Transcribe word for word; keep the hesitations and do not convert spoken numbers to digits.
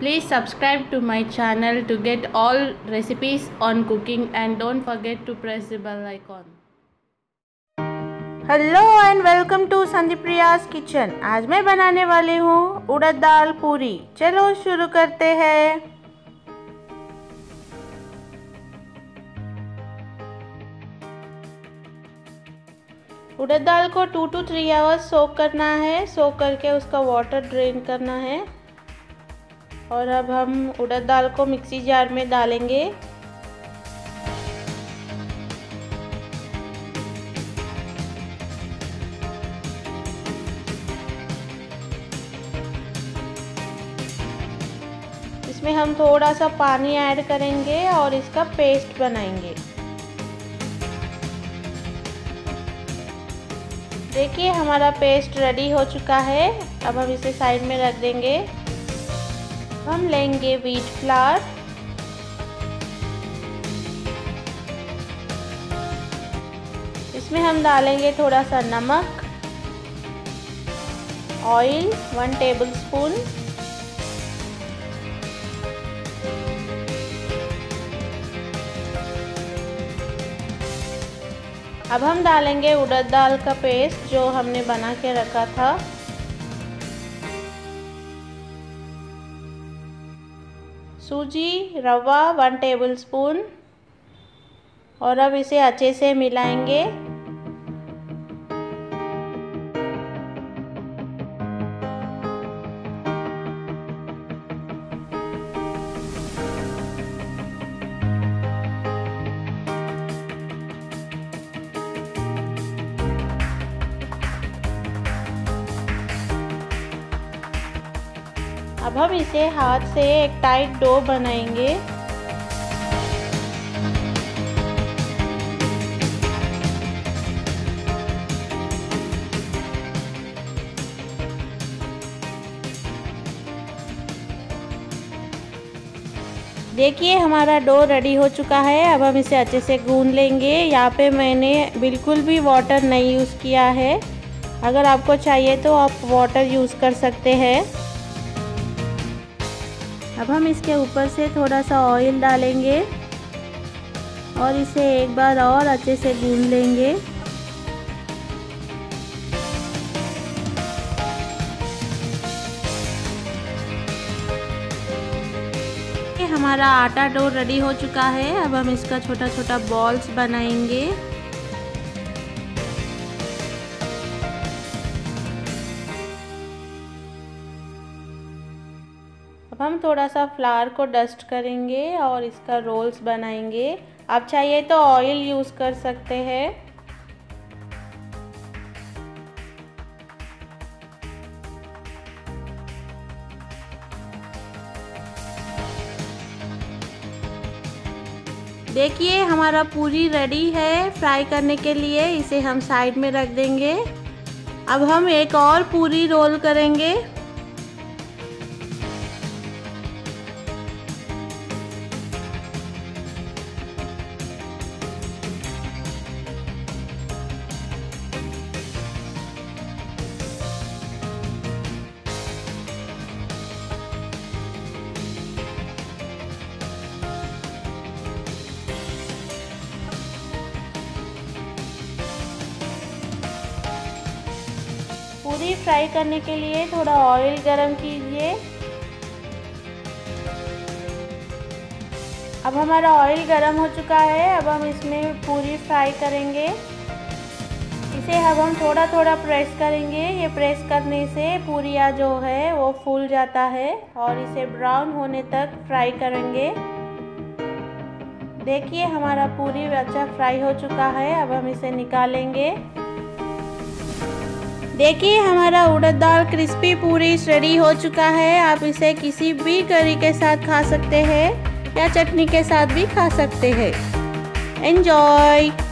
Please subscribe to my channel to get all recipes on cooking and don't forget to press the bell icon. Hello and welcome to Sandeepriya's kitchen. आज मैं बनाने वाली हूँ उड़द दाल पूरी। चलो शुरू करते हैं। उड़द दाल को two to three hours soak करना है। सोक करके उसका वाटर ड्रेन करना है। और अब हम उड़द दाल को मिक्सी जार में डालेंगे। इसमें हम थोड़ा सा पानी ऐड करेंगे और इसका पेस्ट बनाएंगे। देखिए हमारा पेस्ट रेडी हो चुका है। अब हम इसे साइड में रख देंगे। हम लेंगे व्हीट फ्लावर, इसमें हम डालेंगे थोड़ा सा नमक, ऑयल वन टेबलस्पून, अब हम डालेंगे उड़द दाल का पेस्ट जो हमने बना के रखा था। सूजी रवा वन टेबलस्पून। और अब इसे अच्छे से मिलाएंगे। अब हम इसे हाथ से एक टाइट डो बनाएंगे। देखिए हमारा डो रेडी हो चुका है। अब हम इसे अच्छे से गूंद लेंगे। यहाँ पे मैंने बिल्कुल भी वाटर नहीं यूज़ किया है। अगर आपको चाहिए तो आप वाटर यूज़ कर सकते हैं। अब हम इसके ऊपर से थोड़ा सा ऑयल डालेंगे और इसे एक बार और अच्छे से गूंद लेंगे। ये हमारा आटा डो रेडी हो चुका है। अब हम इसका छोटा छोटा बॉल्स बनाएंगे। अब हम थोड़ा सा फ्लावर को डस्ट करेंगे और इसका रोल्स बनाएंगे। आप चाहिए तो ऑयल यूज़ कर सकते हैं। देखिए हमारा पूरी रेडी है फ्राई करने के लिए। इसे हम साइड में रख देंगे। अब हम एक और पूरी रोल करेंगे। पूरी फ्राई करने के लिए थोड़ा ऑयल गरम कीजिए। अब हमारा ऑयल गरम हो चुका है। अब हम इसमें पूरी फ्राई करेंगे। इसे अब हम थोड़ा थोड़ा प्रेस करेंगे। ये प्रेस करने से पूरिया जो है वो फूल जाता है। और इसे ब्राउन होने तक फ्राई करेंगे। देखिए हमारा पूरी अच्छा फ्राई हो चुका है। अब हम इसे निकालेंगे। देखिए हमारा उड़द दाल क्रिस्पी पूरी रेडी हो चुका है। आप इसे किसी भी करी के साथ खा सकते हैं या चटनी के साथ भी खा सकते हैं। एंजॉय।